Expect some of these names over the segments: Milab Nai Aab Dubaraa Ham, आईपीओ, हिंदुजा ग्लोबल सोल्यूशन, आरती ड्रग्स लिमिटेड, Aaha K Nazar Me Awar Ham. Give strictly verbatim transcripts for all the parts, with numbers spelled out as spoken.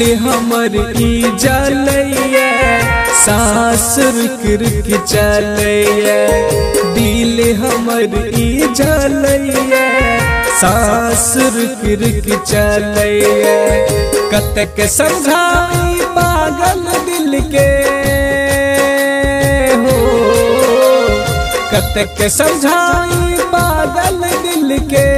दिल हमर ई जलैया, सांस रुक रुक चलैया। दिल हमर ई जलैया, सांस रुक रुक चलैया। कतक समझाई पागल दिल के हो, कतक समझाई पागल दिल के।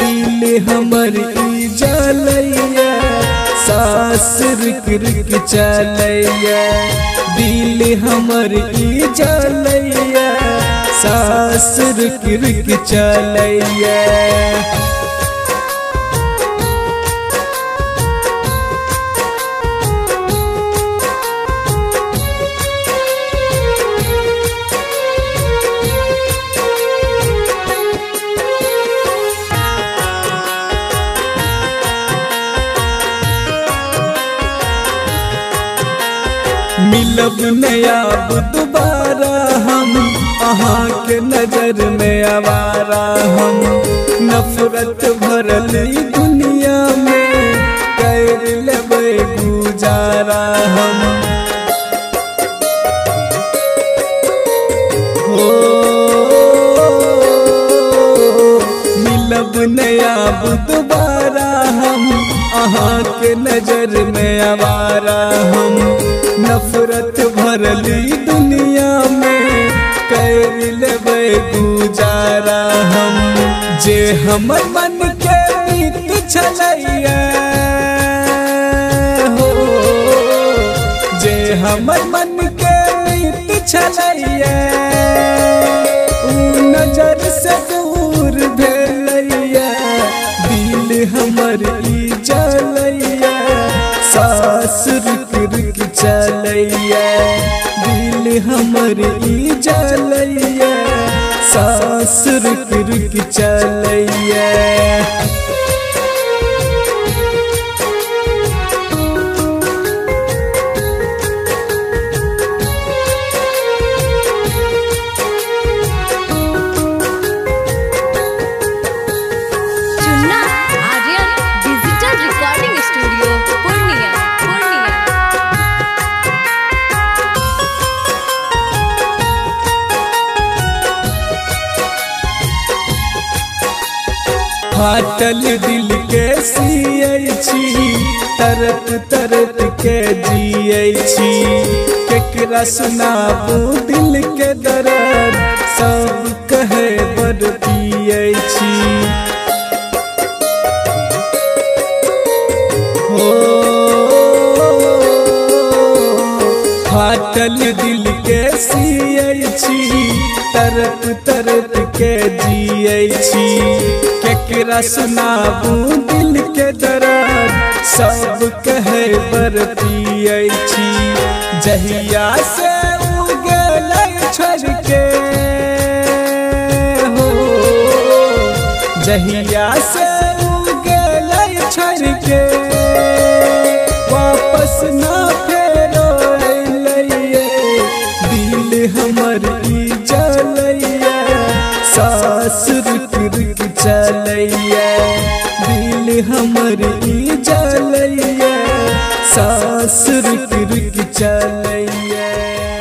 दिल हमर ई जलैया, सांस रुक रुक चलैया। दिल हमर ई जलैया, सांस रुक रुक चलैया। मिलब नई आब दुबारा हम, आहा के नजर में आवारा हम। नफरत भरल ई दुनिया में कर लेबै गुजारा हम। हो मिलब नई आब दुबारा हम, आहा के नजर में आवारा हम। नफरत भरली दुनिया में कर लेबै गुजारा हम। जे हमर मन के बीत छलैया हो, जे हमर मन के बीत छलैया, ऊ नजर से दूर भेलैया। दिल हमर ई जलैया, सांस रुक रुक चलैया। दिल हमर ई जलैया, सांस रुक रुक चलैया। फाटल दिल के सियै छी, तरत तरत के जियै छी। केकरा सुनाबू दिल के दर्द, सब कहे बड़ पियै छी। हो फाटल दिल के सियै छी, तरत तरत के जियै छी। केकरा सुनाबू दिल के दर्द, सब कहे पर पियै छी। जहिया से उ गेलै छोड़ के हो, जहिया से उ गेलै छोड़ के, वापस ना फेरो अइलैये। दिल हमर ई जलैया, सांस रुक रुक चलैया। दिल हमर ई जलैया, सांस रुक रुक चलैया।